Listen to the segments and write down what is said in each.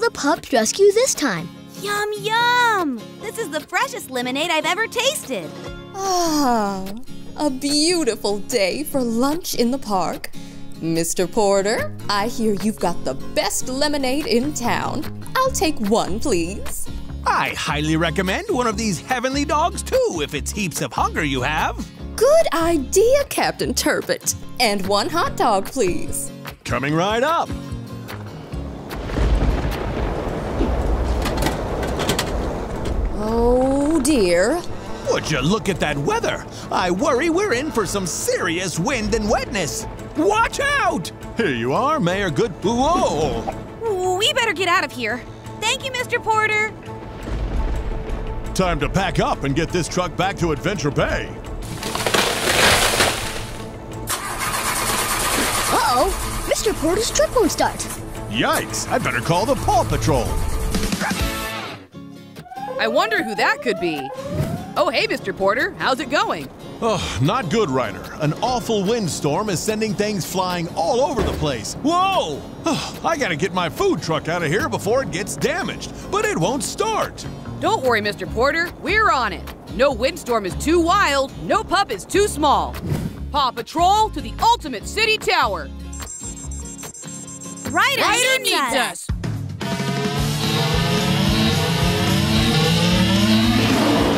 will the pups rescue this time? Yum, yum! This is the freshest lemonade I've ever tasted. Ah, a beautiful day for lunch in the park. Mr. Porter, I hear you've got the best lemonade in town. I'll take one, please. I highly recommend one of these heavenly dogs, too, if it's heaps of hunger you have. Good idea, Captain Turbot. And one hot dog, please. Coming right up. Oh, dear. Would you look at that weather? I worry we're in for some serious wind and wetness. Watch out! Here you are, Mayor Good... Whoa! We better get out of here. Thank you, Mr. Porter. Time to pack up and get this truck back to Adventure Bay. Uh-oh. Mr. Porter's truck won't start. Yikes! I better call the Paw Patrol. I wonder who that could be. Oh, hey, Mr. Porter, how's it going? Oh, not good, Ryder. An awful windstorm is sending things flying all over the place. Whoa! Oh, I gotta get my food truck out of here before it gets damaged, but it won't start. Don't worry, Mr. Porter, we're on it. No windstorm is too wild, no pup is too small. Paw Patrol to the ultimate city tower. Ryder needs us.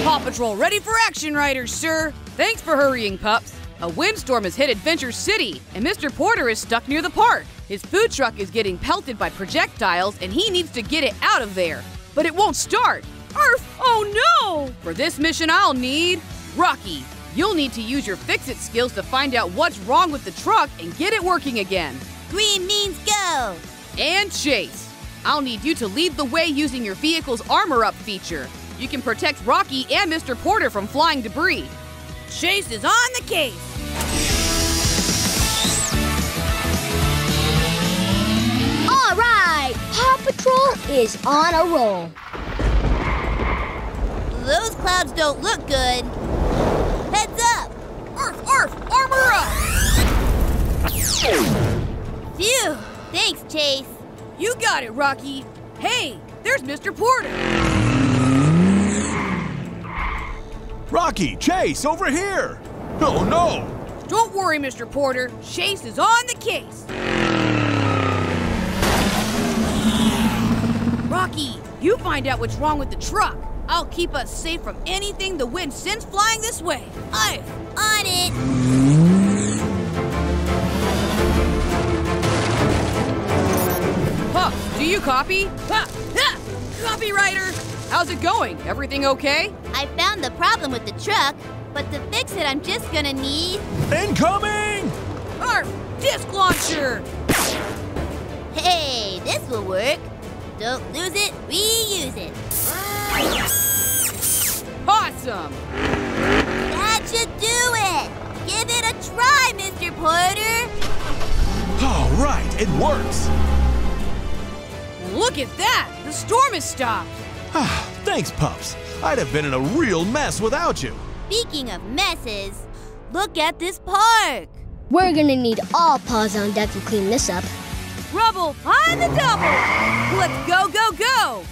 Paw Patrol ready for action, Riders, sir. Thanks for hurrying, pups. A windstorm has hit Adventure City, and Mr. Porter is stuck near the park. His food truck is getting pelted by projectiles, and he needs to get it out of there. But it won't start. Arf! Oh, no! For this mission, I'll need Rocky. You'll need to use your fix-it skills to find out what's wrong with the truck and get it working again. Green means go! And Chase. I'll need you to lead the way using your vehicle's armor-up feature. You can protect Rocky and Mr. Porter from flying debris. Chase is on the case. All right, Paw Patrol is on a roll. Those clouds don't look good. Heads up. Arf, arf, armor up. Phew, thanks, Chase. You got it, Rocky. Hey, there's Mr. Porter. Rocky, Chase, over here! Oh, no! Don't worry, Mr. Porter. Chase is on the case. Rocky, you find out what's wrong with the truck. I'll keep us safe from anything the wind sends flying this way. I'm on it! Pup, do you copy? Ha! Ha! Copy, Ryder! How's it going? Everything okay? I found the problem with the truck, but to fix it, I'm just gonna need... Incoming! Arf! Disc launcher! Hey, this will work. Don't lose it, reuse it. Awesome! That should do it! Give it a try, Mr. Porter! All right, it works! Look at that! The storm has stopped! Ah, thanks, pups. I'd have been in a real mess without you. Speaking of messes, look at this park. We're gonna need all paws on deck to clean this up. Rubble on the double. Let's go, go, go.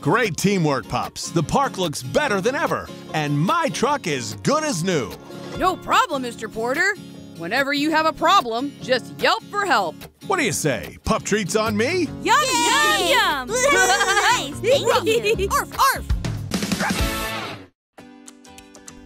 Great teamwork, Pops. The park looks better than ever, and my truck is good as new. No problem, Mr. Porter. Whenever you have a problem, just yelp for help. What do you say? Pup treats on me? Yum, yum, yum! Nice, thank you. Arf, arf!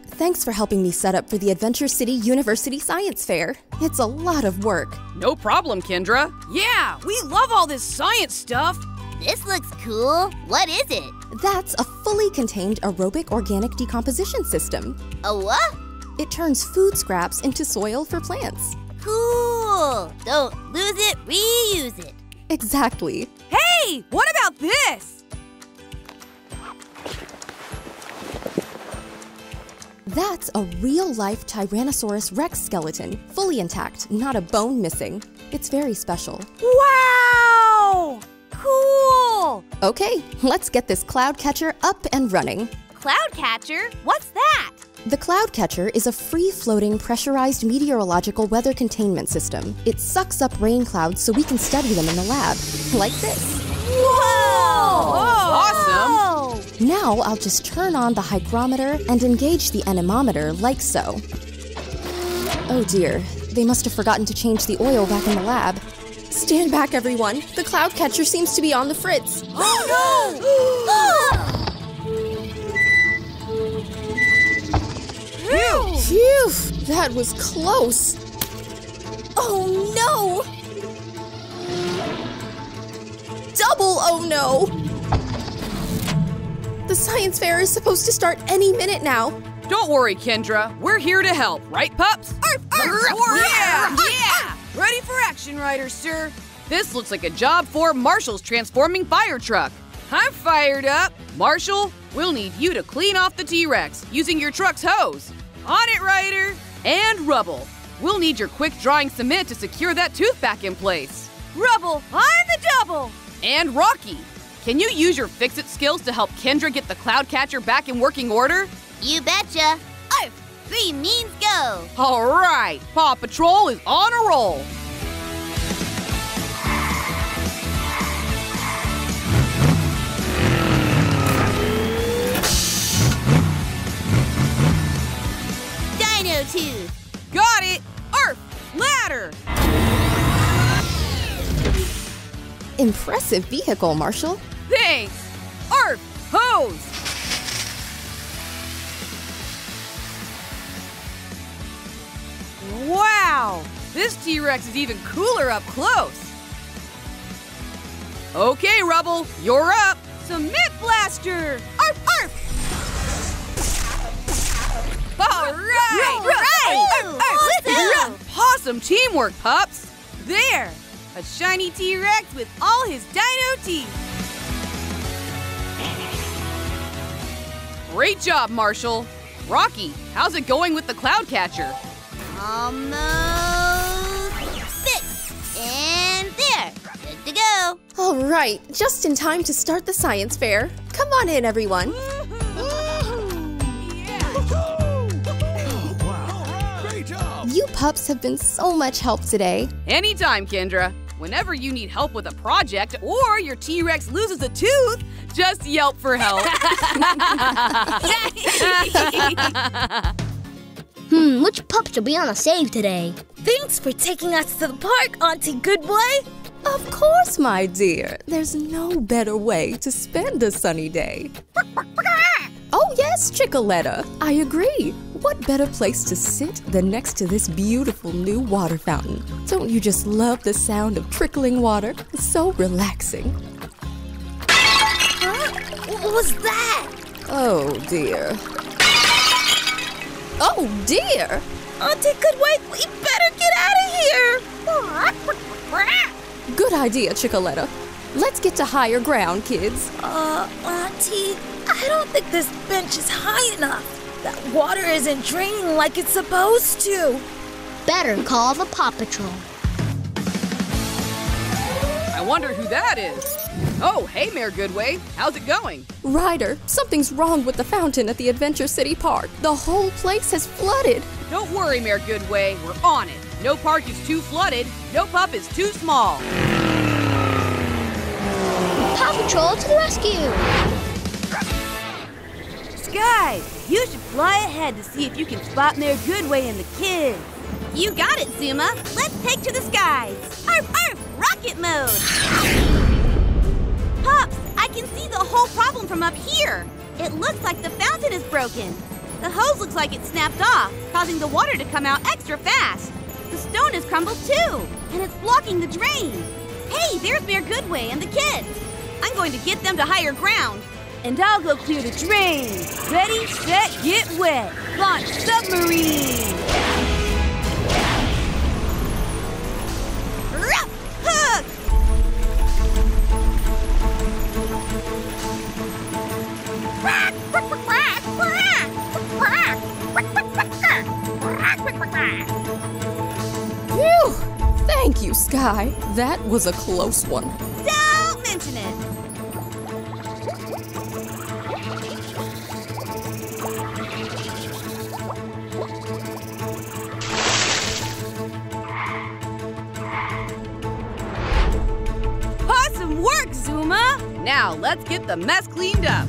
Thanks for helping me set up for the Adventure City University Science Fair. It's a lot of work. No problem, Kendra. Yeah, we love all this science stuff. This looks cool. What is it? That's a fully contained aerobic organic decomposition system. A what? It turns food scraps into soil for plants. Cool. Don't lose it, reuse it. Exactly. Hey, what about this? That's a real-life Tyrannosaurus Rex skeleton, fully intact, not a bone missing. It's very special. Wow! Cool! Okay, let's get this cloud catcher up and running. Cloud catcher? What's that? The cloud catcher is a free-floating, pressurized meteorological weather containment system. It sucks up rain clouds so we can study them in the lab, like this. Whoa! Awesome! Now I'll just turn on the hygrometer and engage the anemometer like so. Oh dear, they must have forgotten to change the oil back in the lab. Stand back, everyone. The cloud catcher seems to be on the fritz. Oh no! Phew! That was close! Oh no! Double oh no! The science fair is supposed to start any minute now. Don't worry, Kendra. We're here to help, right, pups? Yeah! Ready for action, Ryder, sir. This looks like a job for Marshall's transforming fire truck. I'm fired up. Marshall, we'll need you to clean off the T-Rex using your truck's hose. On it, Ryder! And Rubble, we'll need your quick-drying cement to secure that tooth back in place. Rubble, on the double! And Rocky, can you use your fix-it skills to help Kendra get the cloud catcher back in working order? You betcha! Arf! Three means go! All right, Paw Patrol is on a roll! Tooth. Got it! Arf! Ladder! Impressive vehicle, Marshall. Thanks! Arf! Hose! Wow! This T-Rex is even cooler up close! Okay, Rubble, you're up! Cement blaster! Arf! Arf! All right! Right. Awesome teamwork, pups! There! A shiny T-Rex with all his dino teeth! Great job, Marshall! Rocky, how's it going with the cloud catcher? Almost fixed! And there! Good to go! All right, just in time to start the science fair. Come on in, everyone! You pups have been so much help today. Anytime, Kendra. Whenever you need help with a project or your T-Rex loses a tooth, just yelp for help. Which pup should be on a save today? Thanks for taking us to the park, Auntie Goodway. Of course, my dear. There's no better way to spend a sunny day. Oh yes, Chickaletta. I agree. What better place to sit than next to this beautiful new water fountain? Don't you just love the sound of trickling water? It's so relaxing. Huh? What was that? Oh, dear. Oh, dear! Auntie Goodway, we better get out of here! Good idea, Chickaletta. Let's get to higher ground, kids. Auntie, I don't think this bench is high enough. That water isn't draining like it's supposed to. Better call the Paw Patrol. I wonder who that is. Oh, hey, Mayor Goodway. How's it going? Ryder, something's wrong with the fountain at the Adventure City Park. The whole place has flooded. Don't worry, Mayor Goodway. We're on it. No park is too flooded. No pup is too small. Paw Patrol to the rescue. Skye, you should fly ahead to see if you can spot Mayor Goodway and the kids. You got it, Zuma. Let's take to the skies. Arf, arf, rocket mode. Pups, I can see the whole problem from up here. It looks like the fountain is broken. The hose looks like it snapped off, causing the water to come out extra fast. The stone has crumbled too, and it's blocking the drain. Hey, there's Mayor Goodway and the kids. I'm going to get them to higher ground. And I'll go clear the drain. Ready, set, get wet. Launch submarine. Ruff, hook. Quack, quack, quack, quack, quack, quack, quack, Phew! Thank you, Skye. That was a close one. Don't mention it. Awesome work, Zuma! Now let's get the mess cleaned up.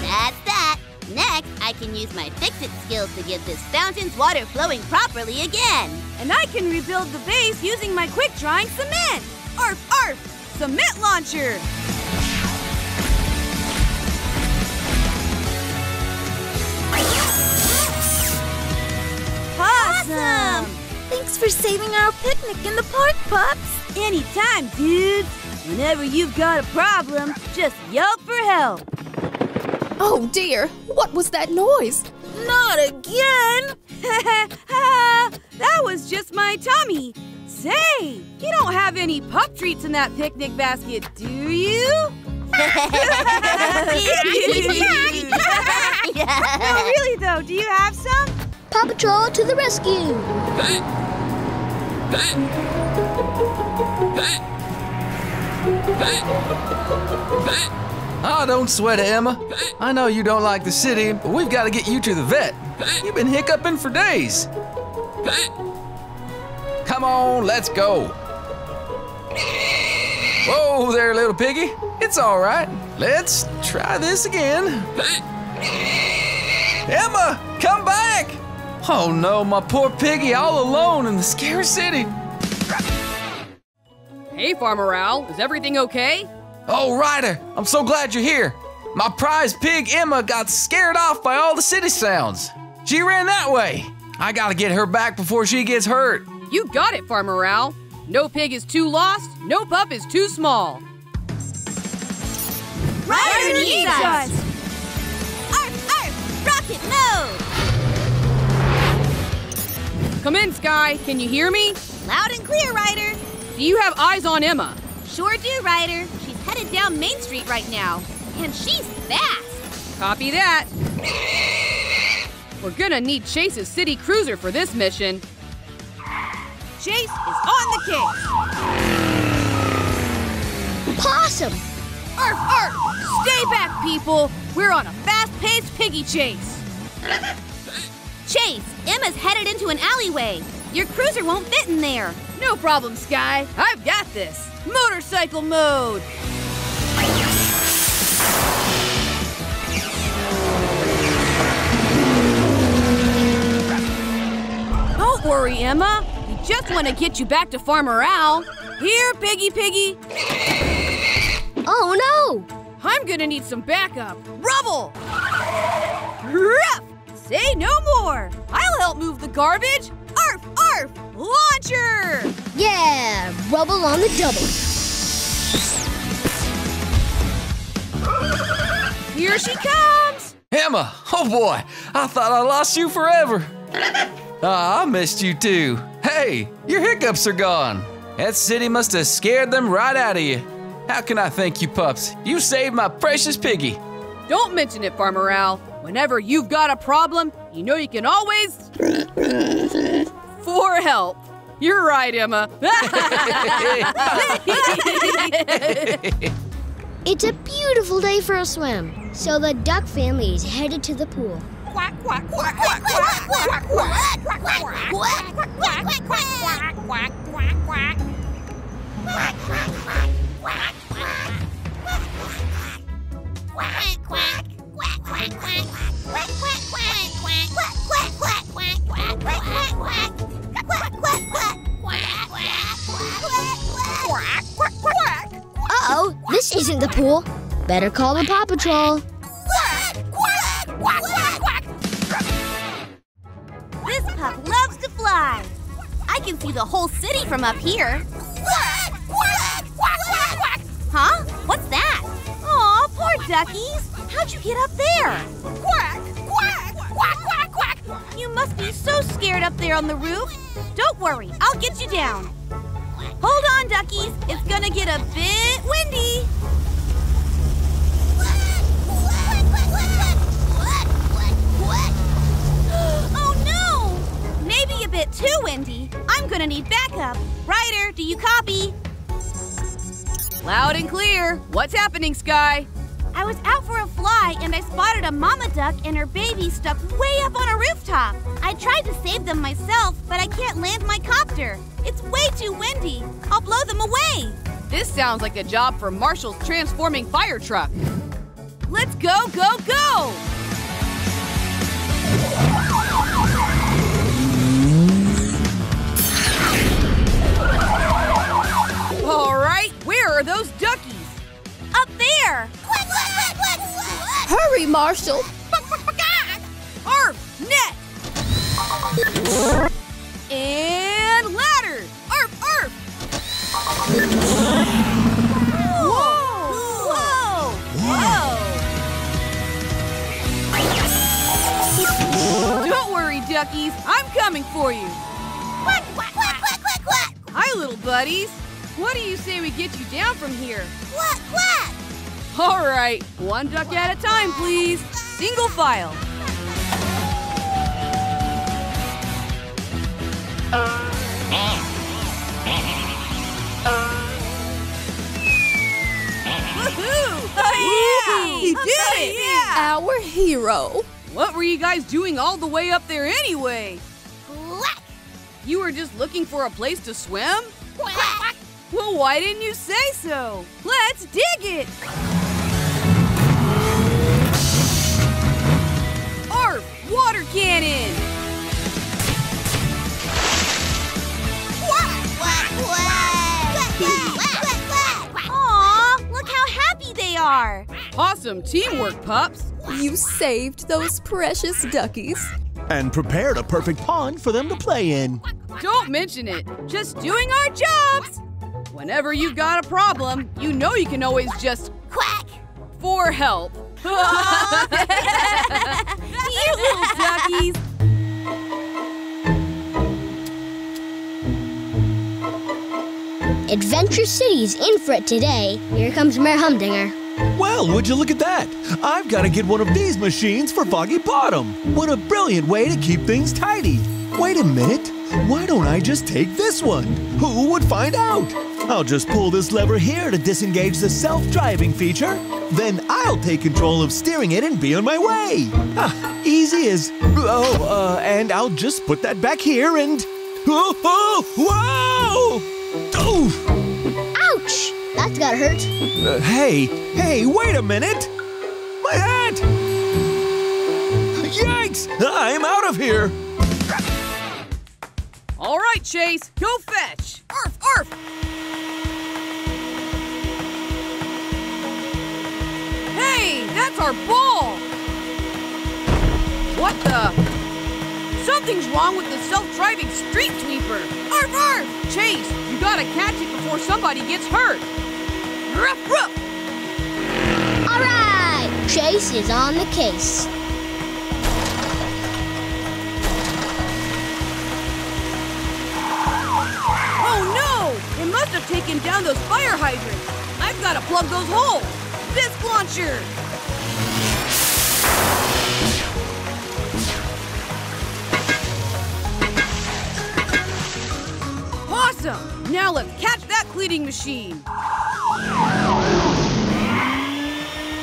That's that. Next, I can use my fix-it skills to get this fountain's water flowing properly again. And I can rebuild the base using my quick-drying cement. Arf, arf! Cement launcher! Awesome! Thanks for saving our picnic in the park, Pups. Anytime, dudes. Whenever you've got a problem, just yell for help. Oh dear, what was that noise? Not again! That was just my tummy. Say, you don't have any pup treats in that picnic basket, do you? No, really though, do you have some? Paw Patrol to the rescue! Oh, don't sweat it, Emma. I know you don't like the city, but we've got to get you to the vet. You've been hiccuping for days. Come on, let's go. Whoa there, little piggy. It's all right. Let's try this again. Emma, come back. Oh, no, my poor piggy all alone in the scary city. Hey, Farmer Owl, is everything okay? Oh, Ryder, I'm so glad you're here. My prize pig, Emma, got scared off by all the city sounds. She ran that way. I gotta get her back before she gets hurt. You got it, Farmer Owl. No pig is too lost, no pup is too small. Ryder needs us! Arf, arf, rocket mode! Come in, Skye, can you hear me? Loud and clear, Ryder. Do you have eyes on Emma? Sure do, Ryder. She's headed down Main Street right now. And she's fast. Copy that. We're gonna need Chase's city cruiser for this mission. Chase is on the case. Possum! Arf, arf! Stay back, people. We're on a fast-paced piggy chase. Chase, Emma's headed into an alleyway. Your cruiser won't fit in there. No problem, Skye. I've got this. Motorcycle mode. Don't worry, Emma. We just want to get you back to Farmer Al. Here, Piggy Piggy. Oh, no. I'm going to need some backup. Rubble. Ruff. Say no more. I'll help move the garbage. Arf, arf, launcher! Yeah, rubble on the double. Here she comes! Emma, oh boy, I thought I lost you forever. Ah, I missed you too. Hey, your hiccups are gone. That city must have scared them right out of you. How can I thank you, pups? You saved my precious piggy. Don't mention it, Farmer Al. Whenever you've got a problem, you know you can always... for help. You're right, Emma. It's a beautiful day for a swim, so the duck family is headed to the pool. Uh-oh, this isn't the pool. Better call the Paw Patrol. This pup loves to fly. I can see the whole city from up here. Huh? What's that? Aw, poor duckies. How'd you get up there? Quack, quack, quack, quack, quack. You must be so scared up there on the roof. Don't worry, I'll get you down. Hold on, duckies. It's gonna get a bit windy. Oh no! Maybe a bit too windy. I'm gonna need backup. Ryder, do you copy? Loud and clear. What's happening, Skye? I was out for a fly and I spotted a mama duck and her baby stuck way up on a rooftop. I tried to save them myself, but I can't land my copter. It's way too windy. I'll blow them away. This sounds like a job for Marshall's transforming fire truck. Let's go, go, go! All right, where are those duckies? Up there! Hurry, Marshall! Arf! Net! And ladder! Arf! Arf! Whoa! Whoa! Whoa! Don't worry, duckies. I'm coming for you. Quack, quack, quack, quack, quack, quack! Hi, little buddies. What do you say we get you down from here? Quack, quack! All right, one duck at a time, please. Single file. Woohoo! Oh, yeah! He did it! Yeah. Our hero. What were you guys doing all the way up there anyway? Quack! You were just looking for a place to swim? Quack! Quack. Well, why didn't you say so? Let's dig it! Arf! Water cannon! Quack, quack, quack! Quack, quack, quack, quack! Aw, look how happy they are! Awesome teamwork, pups! You saved those precious duckies. And prepared a perfect pond for them to play in. Don't mention it. Just doing our jobs! Whenever you've got a problem, you know you can always just quack for help. You little duckies. Adventure City's in for it today. Here comes Mayor Humdinger. Well, would you look at that? I've got to get one of these machines for Foggy Bottom. What a brilliant way to keep things tidy. Wait a minute. Why don't I just take this one? Who would find out? I'll just pull this lever here to disengage the self-driving feature. Then I'll take control of steering it and be on my way. Ah, easy as... and I'll just put that back here and... Oh, oh, whoa! Oh! Ouch! That's gotta hurt. Hey, wait a minute! My hat! Yikes! I'm out of here! All right, Chase, go fetch! Arf, arf! Hey, that's our ball! What the? Something's wrong with the self-driving street sweeper! Arf, arf! Chase, you gotta catch it before somebody gets hurt! Ruff, ruff! All right, Chase is on the case. It must have taken down those fire hydrants. I've got to plug those holes. Disc launcher. Awesome. Now let's catch that cleaning machine.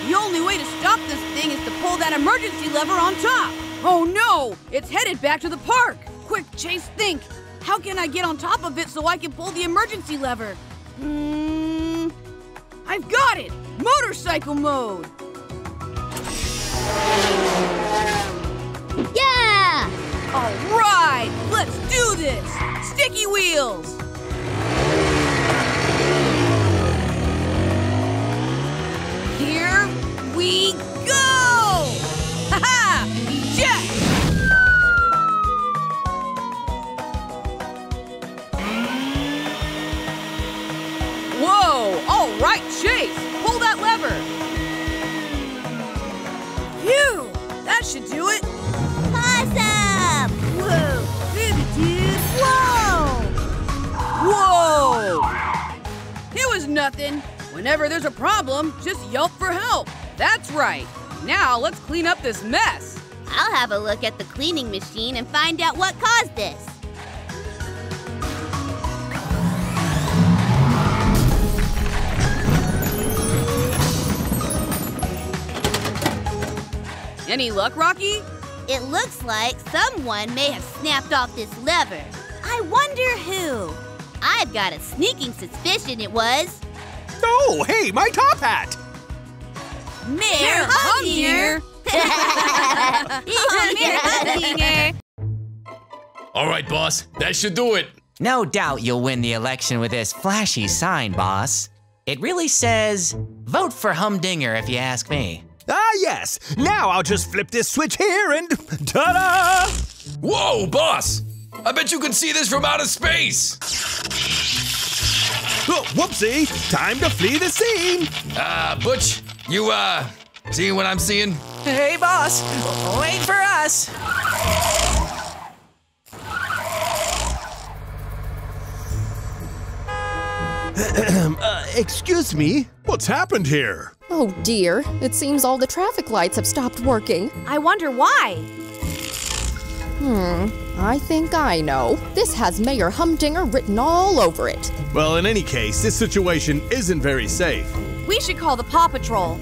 The only way to stop this thing is to pull that emergency lever on top. Oh no, it's headed back to the park. Quick, Chase, think. How can I get on top of it so I can pull the emergency lever? I've got it! Motorcycle mode! Yeah! All right, let's do this! Sticky wheels! Here we go! Ha-ha! Eject! All right, Chase, pull that lever. Phew, that should do it. Awesome! Whoa, baby dude, whoa! Whoa! nothing. Whenever there's a problem, just yelp for help. That's right. Now let's clean up this mess. I'll have a look at the cleaning machine and find out what caused this. Any luck, Rocky? It looks like someone may have snapped off this lever. I wonder who. I've got a sneaking suspicion it was. Oh, hey, my top hat! Mayor Humdinger! Mayor Humdinger! All right, boss, that should do it. No doubt you'll win the election with this flashy sign, boss. It really says, vote for Humdinger if you ask me. Ah, yes. Now I'll just flip this switch here and ta-da! Whoa, boss! I bet you can see this from outer space! Oh, whoopsie! Time to flee the scene! Butch, you, see what I'm seeing? Hey, boss! Wait for us! Excuse me? What's happened here? Oh dear, it seems all the traffic lights have stopped working. I wonder why. I think I know. This has Mayor Humdinger written all over it. Well, in any case, this situation isn't very safe. We should call the Paw Patrol.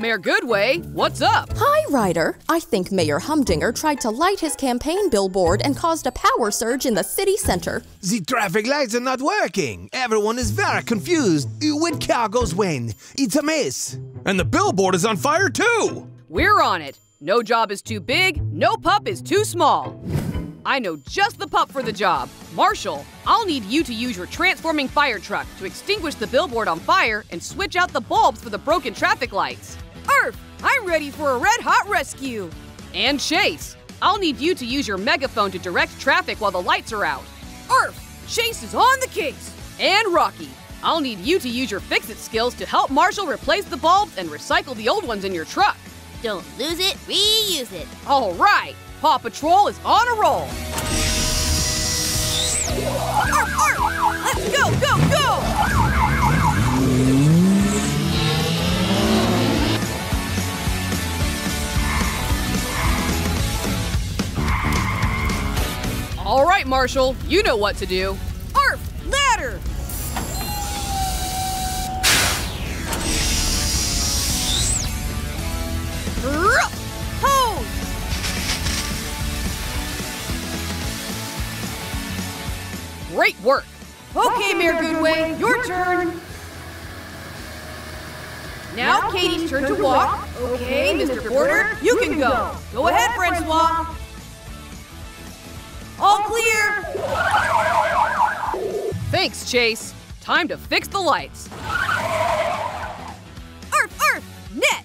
Mayor Goodway, what's up? Hi, Ryder. I think Mayor Humdinger tried to light his campaign billboard and caused a power surge in the city center. The traffic lights are not working. Everyone is very confused. Which car goes when? It's a mess. And the billboard is on fire, too. We're on it. No job is too big. No pup is too small. I know just the pup for the job. Marshall, I'll need you to use your transforming fire truck to extinguish the billboard on fire and switch out the bulbs for the broken traffic lights. Earth, I'm ready for a red-hot rescue. And Chase, I'll need you to use your megaphone to direct traffic while the lights are out. Earth, Chase is on the case. And Rocky, I'll need you to use your fix-it skills to help Marshall replace the bulbs and recycle the old ones in your truck. Don't lose it, reuse it. All right, Paw Patrol is on a roll. Arf, arf, let's go, go, go! All right, Marshall, you know what to do. Arf! Ladder! Ruff! Hose! Great work. Okay, Mayor Goodway, your turn. Now Katie's turn to walk. Okay, Mr. Porter, you can go. Go ahead, Francois. All clear! Thanks, Chase. Time to fix the lights. Arf, arf, net!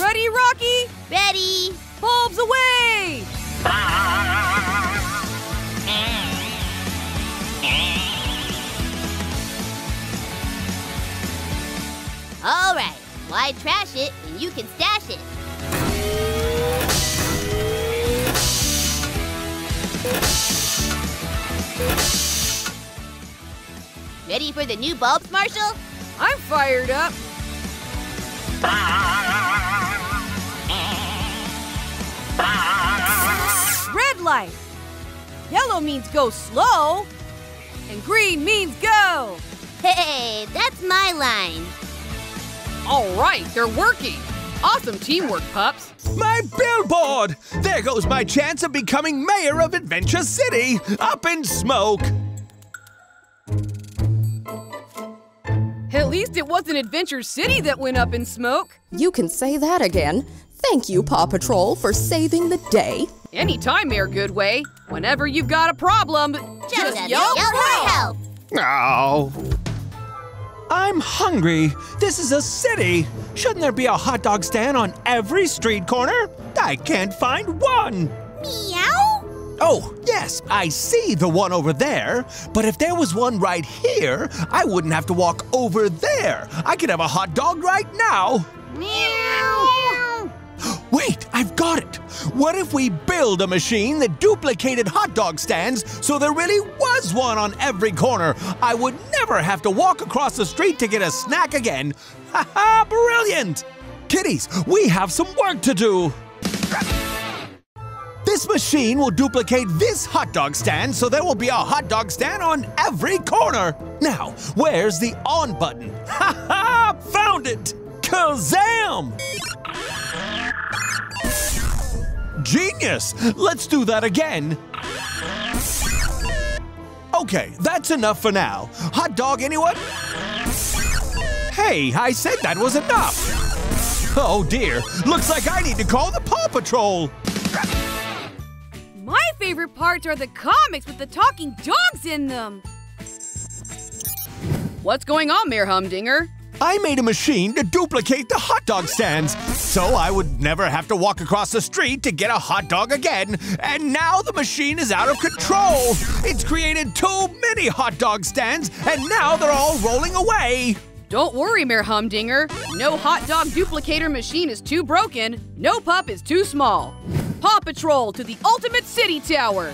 Ready, Rocky? Ready! Bulbs away! All right, why trash it when you can stash it? Ready for the new bulbs, Marshall? I'm fired up. Red light. Yellow means go slow. And green means go. Hey, that's my line. All right, they're working. Awesome teamwork, pups. My billboard! There goes my chance of becoming mayor of Adventure City, up in smoke. At least it wasn't Adventure City that went up in smoke. You can say that again. Thank you, Paw Patrol, for saving the day. Anytime, Mayor Goodway. Whenever you've got a problem, just yell for help. Oh. I'm hungry. This is a city. Shouldn't there be a hot dog stand on every street corner? I can't find one. Meow? Oh, yes, I see the one over there. But if there was one right here, I wouldn't have to walk over there. I could have a hot dog right now. Meow. Wait, I've got it! What if we build a machine that duplicated hot dog stands so there really was one on every corner? I would never have to walk across the street to get a snack again. Ha ha, brilliant! Kitties, we have some work to do. This machine will duplicate this hot dog stand so there will be a hot dog stand on every corner. Now, where's the on button? Ha ha, found it! Kazam! Genius! Let's do that again. Okay, that's enough for now. Hot dog, anyone? Hey, I said that was enough. Oh dear, looks like I need to call the Paw Patrol. My favorite parts are the comics with the talking dogs in them. What's going on, Mayor Humdinger? I made a machine to duplicate the hot dog stands, so I would never have to walk across the street to get a hot dog again, and now the machine is out of control. It's created too many hot dog stands, and now they're all rolling away. Don't worry, Mayor Humdinger. No hot dog duplicator machine is too broken. No pup is too small. Paw Patrol to the ultimate city tower.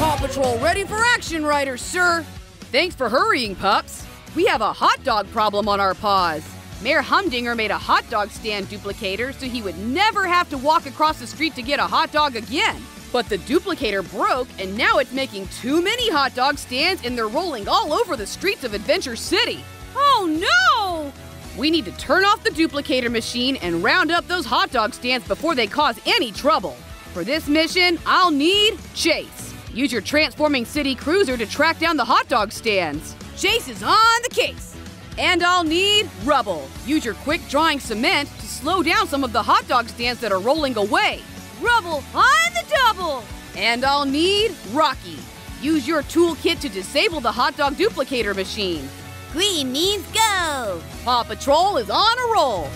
Paw Patrol ready for action, Ryder, sir. Thanks for hurrying, pups. We have a hot dog problem on our paws. Mayor Humdinger made a hot dog stand duplicator so he would never have to walk across the street to get a hot dog again. But the duplicator broke, and now it's making too many hot dog stands and they're rolling all over the streets of Adventure City. Oh no! We need to turn off the duplicator machine and round up those hot dog stands before they cause any trouble. For this mission, I'll need Chase. Use your transforming city cruiser to track down the hot dog stands. Chase is on the case. And I'll need Rubble. Use your quick drawing cement to slow down some of the hot dog stands that are rolling away. Rubble on the double. And I'll need Rocky. Use your toolkit to disable the hot dog duplicator machine. Green means go. Paw Patrol is on a roll.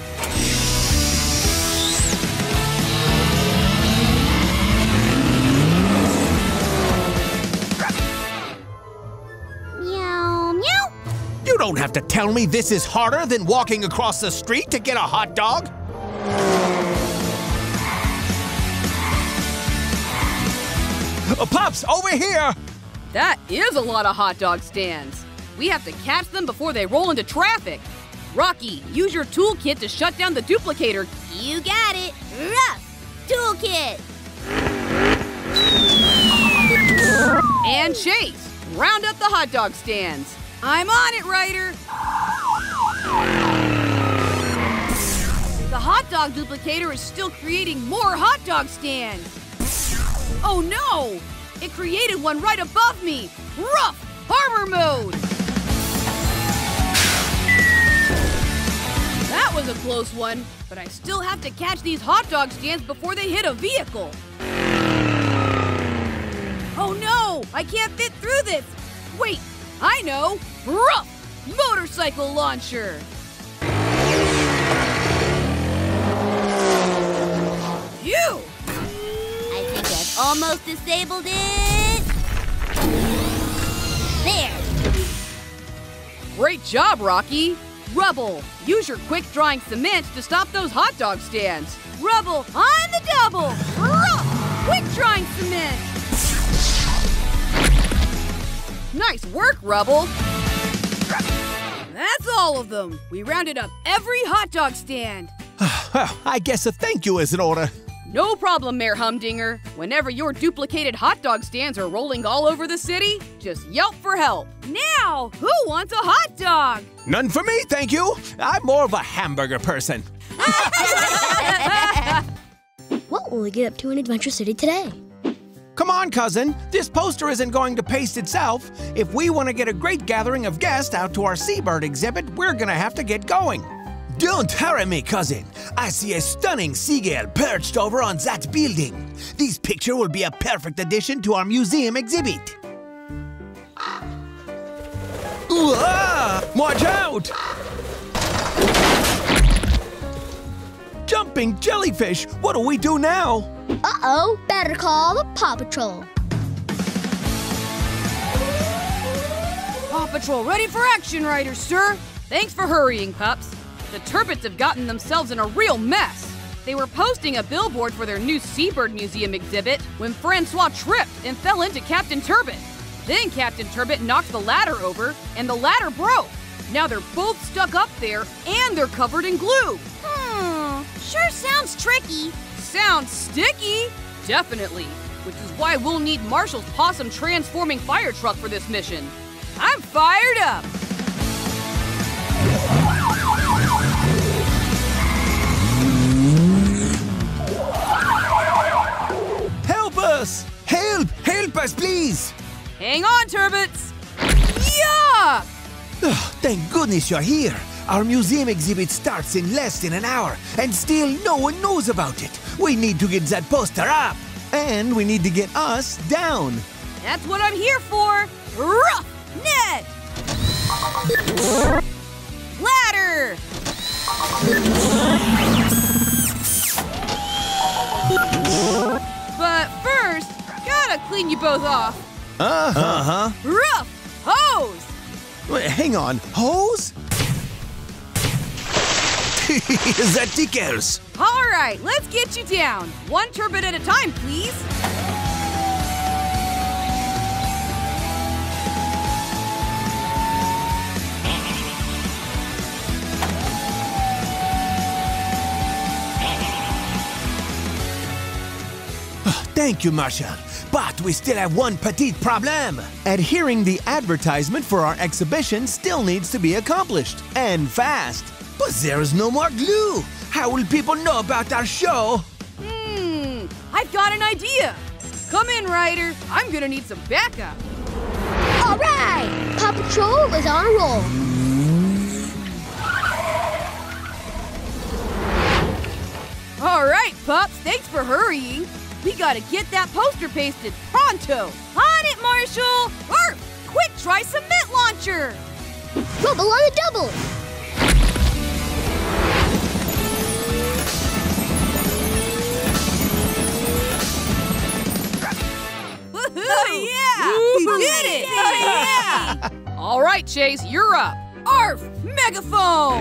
You don't have to tell me this is harder than walking across the street to get a hot dog. Pups, over here! That is a lot of hot dog stands. We have to catch them before they roll into traffic. Rocky, use your toolkit to shut down the duplicator. You got it. Rough toolkit. And Chase, round up the hot dog stands. I'm on it, Ryder! The hot dog duplicator is still creating more hot dog stands! Oh no! It created one right above me! Rough farmer mode! That was a close one, but I still have to catch these hot dog stands before they hit a vehicle! Oh no! I can't fit through this! Wait! I know! Rough motorcycle launcher! Phew! I think I've almost disabled it! There! Great job, Rocky! Rubble, use your quick-drying cement to stop those hot dog stands! Rubble, on the double! Rough quick-drying cement! Nice work, Rubble! That's all of them! We rounded up every hot dog stand! I guess a thank you is in order. No problem, Mayor Humdinger. Whenever your duplicated hot dog stands are rolling all over the city, just yelp for help. Now, who wants a hot dog? None for me, thank you. I'm more of a hamburger person. What will we get up to in Adventure City today? Come on, cousin. This poster isn't going to paste itself. If we want to get a great gathering of guests out to our seabird exhibit, we're going to have to get going. Don't hurry me, cousin. I see a stunning seagull perched over on that building. This picture will be a perfect addition to our museum exhibit. Watch out! Jumping jellyfish! What do we do now? Uh-oh, better call the Paw Patrol. Paw Patrol ready for action, Ryder, sir. Thanks for hurrying, pups. The Turbots have gotten themselves in a real mess. They were posting a billboard for their new Seabird Museum exhibit when Francois tripped and fell into Captain Turbot. Then Captain Turbot knocked the ladder over, and the ladder broke. Now they're both stuck up there, and they're covered in glue. Sure sounds tricky. Sounds sticky. Definitely. Which is why we'll need Marshall's possum transforming fire truck for this mission. I'm fired up. Help us! Help! Help us, please! Hang on, Turbots! Yuck! Oh, thank goodness you're here. Our museum exhibit starts in less than an hour, and still no one knows about it. We need to get that poster up, and we need to get us down. That's what I'm here for. Rough net! Ladder! But first, gotta clean you both off. Rough hose! Wait, hang on, hose? That tickles. All right, let's get you down. One Turbot at a time, please. Oh, thank you, Marshall. But we still have one petite problem. Adhering the advertisement for our exhibition still needs to be accomplished, and fast. But there's no more glue. How will people know about our show? I've got an idea. Come in, Ryder. I'm gonna need some backup. All right, Paw Patrol is on a roll. All right, pups, thanks for hurrying. We gotta get that poster pasted pronto. On it, Marshall. Or quick, try submit launcher. Rubble on the double. Oh, yeah! We did it! Oh, yeah! All right, Chase, you're up. Arf! Megaphone!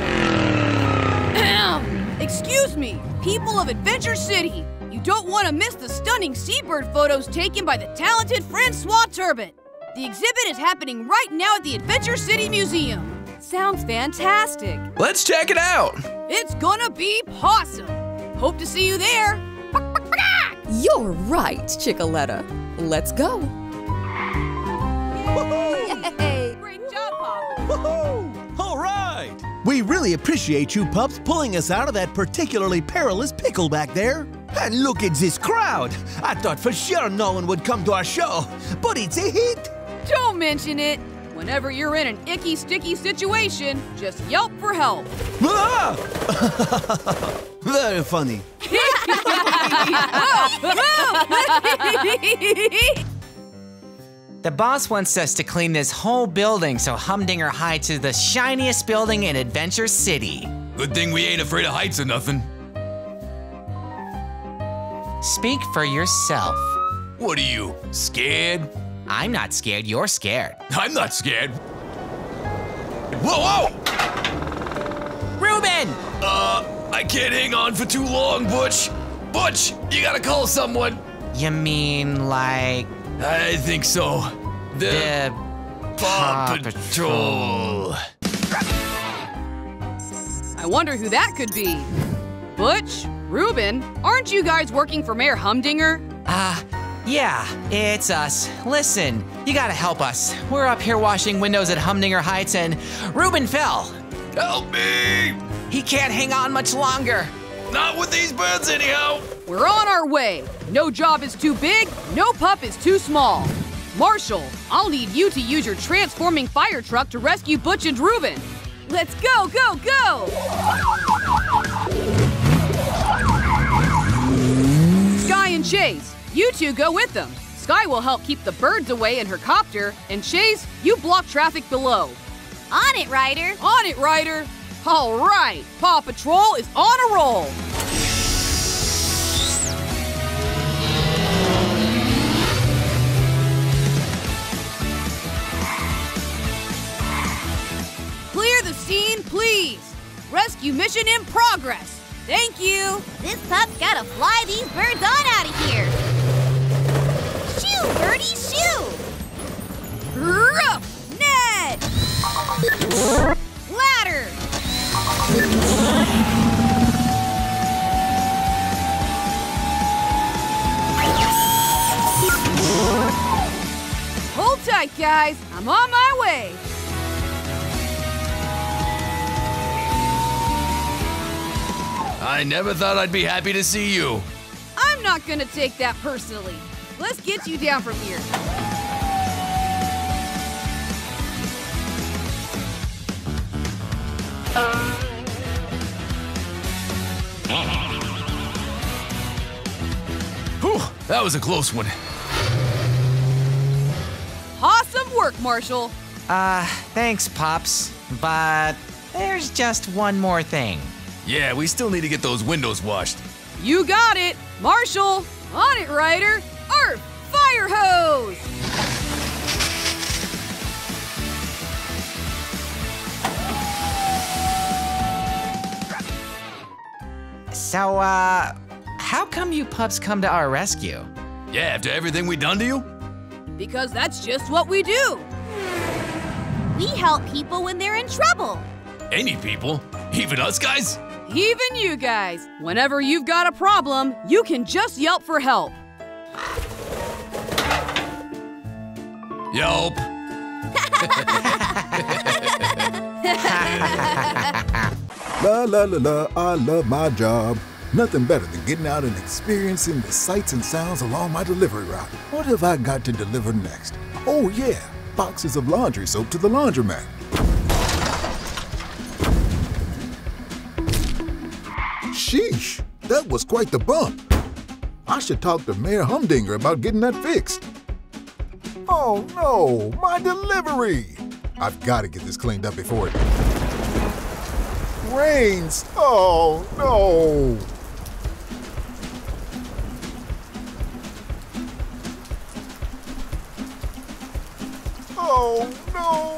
Excuse me, people of Adventure City. You don't want to miss the stunning seabird photos taken by the talented Francois Turbot. The exhibit is happening right now at the Adventure City Museum. Sounds fantastic. Let's check it out. It's gonna be awesome. Hope to see you there. You're right, Chickaletta. Let's go. Yay. Great job, Pop. All right. We really appreciate you pups pulling us out of that particularly perilous pickle back there. And look at this crowd. I thought for sure no one would come to our show, but it's a hit. Don't mention it. Whenever you're in an icky, sticky situation, just yelp for help. Ah! Very funny. The boss wants us to clean this whole building so Humdinger Heights is the shiniest building in Adventure City. Good thing we ain't afraid of heights or nothing. Speak for yourself. What are you, scared? I'm not scared, you're scared. I'm not scared. Whoa, whoa! Ruben! I can't hang on for too long, Butch. Butch, you gotta call someone. You mean like? I think so. The Paw Patrol. I wonder who that could be. Butch, Ruben, aren't you guys working for Mayor Humdinger? Yeah, it's us. Listen, you gotta help us. We're up here washing windows at Humdinger Heights and Ruben fell. Help me! He can't hang on much longer. Not with these birds, anyhow. We're on our way. No job is too big, no pup is too small. Marshall, I'll need you to use your transforming fire truck to rescue Butch and Ruben. Let's go, go, go! Skye and Chase, you two go with them. Skye will help keep the birds away in her copter, and Chase, you block traffic below. On it, Ryder. On it, Ryder. All right, Paw Patrol is on a roll. Clear the scene, progress. Thank you. This pup's gotta fly these birds on out of here. Shoo, birdie, shoo. Rough net. Ladder. Hold tight, guys. I'm on my way. I never thought I'd be happy to see you. I'm not gonna take that personally. Let's get you down from here. Whew, that was a close one. Awesome work, Marshall. Thanks, Pops. But there's just one more thing. Yeah, we still need to get those windows washed. You got it, Marshall. On it, Ryder. Arf, fire hose. So, how come you pups come to our rescue? Yeah, after everything we done to you? Because that's just what we do. We help people when they're in trouble. Any people? Even us guys? Even you guys. Whenever you've got a problem, you can just yelp for help. Yelp. La la la la, I love my job. Nothing better than getting out and experiencing the sights and sounds along my delivery route. What have I got to deliver next? Oh yeah, boxes of laundry soap to the laundromat. Sheesh, that was quite the bump. I should talk to Mayor Humdinger about getting that fixed. Oh no, my delivery! I've got to get this cleaned up before it rains. Oh no! Oh no!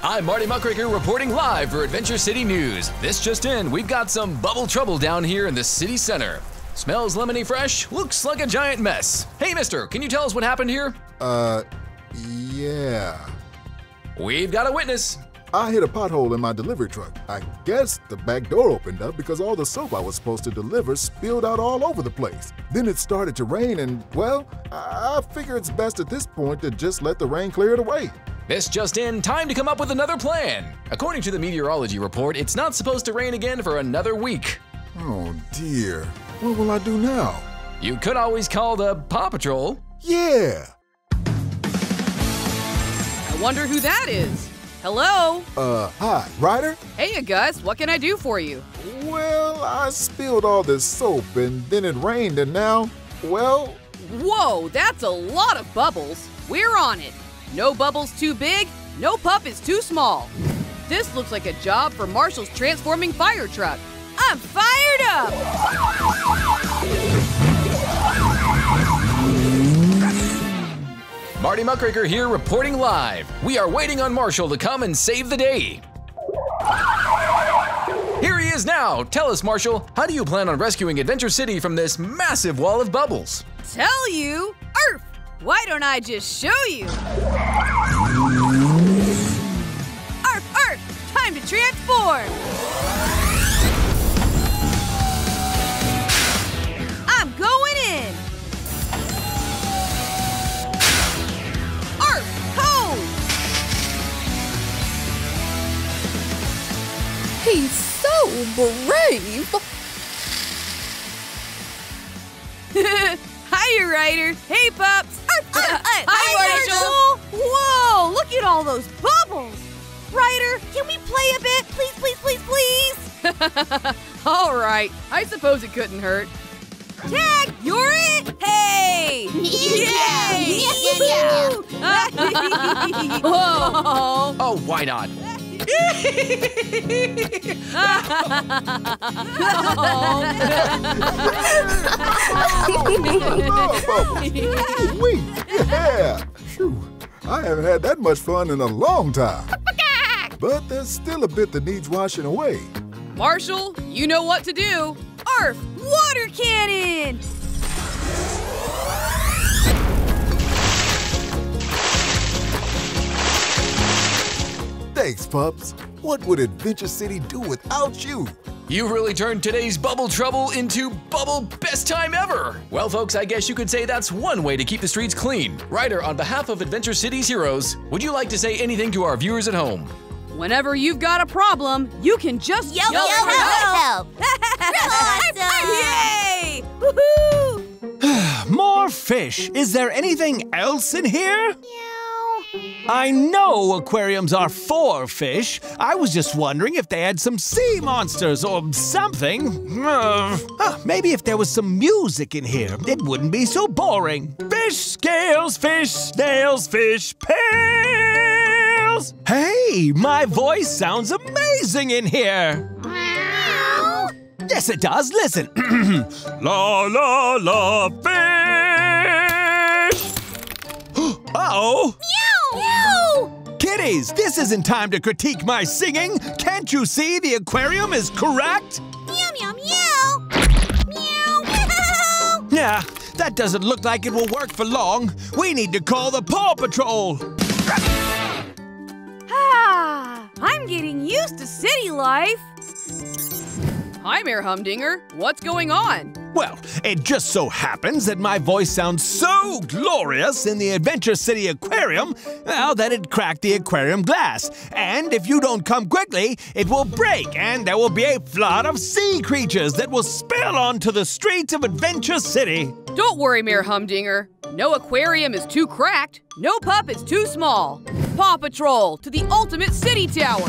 I'm Marty Muckraker reporting live for Adventure City News. This just in, we've got some bubble trouble down here in the city center. Smells lemony fresh, looks like a giant mess. Hey, mister, can you tell us what happened here? Yeah. We've got a witness. I hit a pothole in my delivery truck. I guess the back door opened up because all the soap I was supposed to deliver spilled out all over the place. Then it started to rain and, well, I figure it's best at this point to just let the rain clear it away. This just in, time to come up with another plan. According to the meteorology report, it's not supposed to rain again for another week. Oh dear, what will I do now? You could always call the Paw Patrol. Yeah. I wonder who that is. Hello? Hi, Ryder? Hey, Gus, what can I do for you? Well, I spilled all this soap and then it rained and now, well... Whoa, that's a lot of bubbles. We're on it. No bubble's too big, no pup is too small. This looks like a job for Marshall's transforming fire truck. I'm fired up! Marty Muckraker here reporting live. We are waiting on Marshall to come and save the day. Here he is now. Tell us, Marshall, how do you plan on rescuing Adventure City from this massive wall of bubbles? Tell you? Arf! Why don't I just show you? Arf, arf! Time to transform! I'm going in! Arf, ho! He's so brave! Hiya, Ryder. Hey, pups. Hi, Marshall. Whoa, look at all those bubbles. Ryder, can we play a bit? Please, please, please, please. All right. I suppose it couldn't hurt. Tag, you're it. Hey. Yeah. Whoa. Oh, why not? Wait, yeah. Phew. I haven't had that much fun in a long time. but there's still a bit that needs washing away. Marshall, you know what to do. Arf! Water cannon! Thanks, pups. What would Adventure City do without you? You've really turned today's bubble trouble into bubble best time ever! Well, folks, I guess you could say that's one way to keep the streets clean. Ryder, on behalf of Adventure City's heroes, would you like to say anything to our viewers at home? Whenever you've got a problem, you can just yell for help! Yay! Woohoo! More fish! Is there anything else in here? Yeah. I know aquariums are for fish. I was just wondering if they had some sea monsters or something. Maybe if there was some music in here, it wouldn't be so boring. Fish scales, fish snails, fish pails. Hey, my voice sounds amazing in here. Meow. Yes, it does. Listen. La, la, la, fish. Uh-oh. Meow! Kitties, this isn't time to critique my singing. Can't you see the aquarium is correct? Meow, meow, meow. Meow, meow. Yeah, that doesn't look like it will work for long. We need to call the Paw Patrol. Ah, I'm getting used to city life. Hi, Mayor Humdinger. What's going on? Well, it just so happens that my voice sounds so glorious in the Adventure City Aquarium, well, that it cracked the aquarium glass. And if you don't come quickly, it will break, and there will be a flood of sea creatures that will spill onto the streets of Adventure City. Don't worry, Mayor Humdinger. No aquarium is too cracked. No pup is too small. Paw Patrol to the ultimate city tower.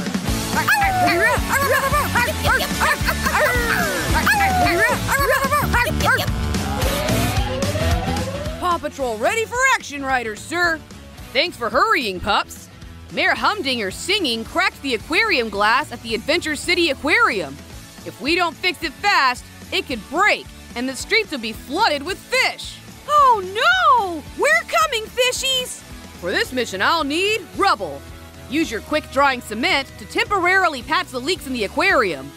Paw Patrol ready for action, riders, sir. Thanks for hurrying, pups. Mayor Humdinger's singing cracked the aquarium glass at the Adventure City Aquarium. If we don't fix it fast, it could break, and the streets will be flooded with fish. Oh no! We're coming, fishies! For this mission, I'll need rubble. Use your quick-drying cement to temporarily patch the leaks in the aquarium.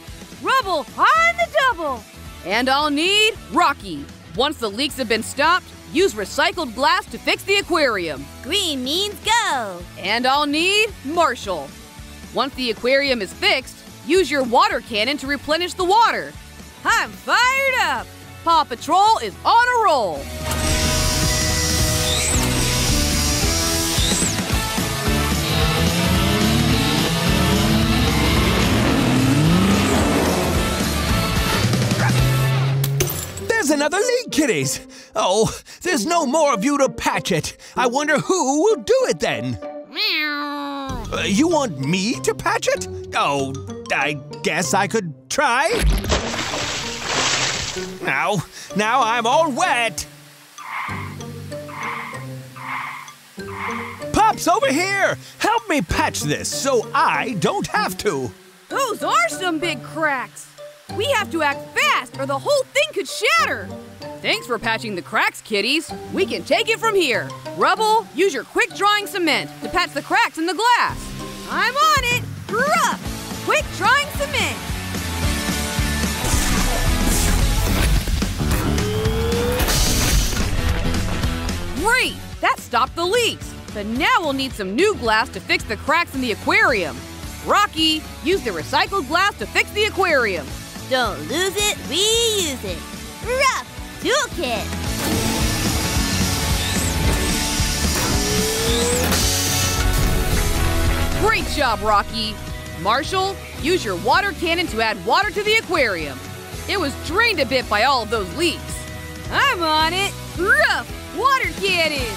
Rubble on the double! And I'll need Rocky. Once the leaks have been stopped, use recycled glass to fix the aquarium. Green means go! And I'll need Marshall. Once the aquarium is fixed, use your water cannon to replenish the water. I'm fired up! Paw Patrol is on a roll! Another leak, kitties. Oh, there's no more of you to patch it. I wonder who will do it then. Meow. You want me to patch it? Oh, I guess I could try. Now I'm all wet. Pups, over here. Help me patch this so I don't have to. Those are some big cracks. We have to act fast or the whole thing could shatter. Thanks for patching the cracks, kitties. We can take it from here. Rubble, use your quick-drying cement to patch the cracks in the glass. I'm on it. Gruff, quick-drying cement. Great, that stopped the leaks. But now we'll need some new glass to fix the cracks in the aquarium. Rocky, use the recycled glass to fix the aquarium. Don't lose it, reuse it. Rough Toolkit. Great job, Rocky. Marshall, use your water cannon to add water to the aquarium. It was drained a bit by all of those leaks. I'm on it. Rough water cannon.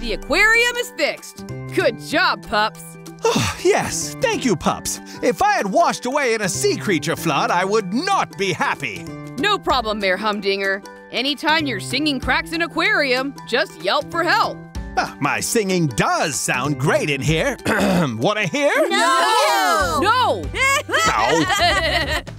The aquarium is fixed. Good job, pups. Oh, yes, thank you, pups. If I had washed away in a sea creature flood, I would not be happy. No problem, Mayor Humdinger. Anytime you're singing cracks in aquarium, just yelp for help. My singing does sound great in here. Wanna hear? No! No! No!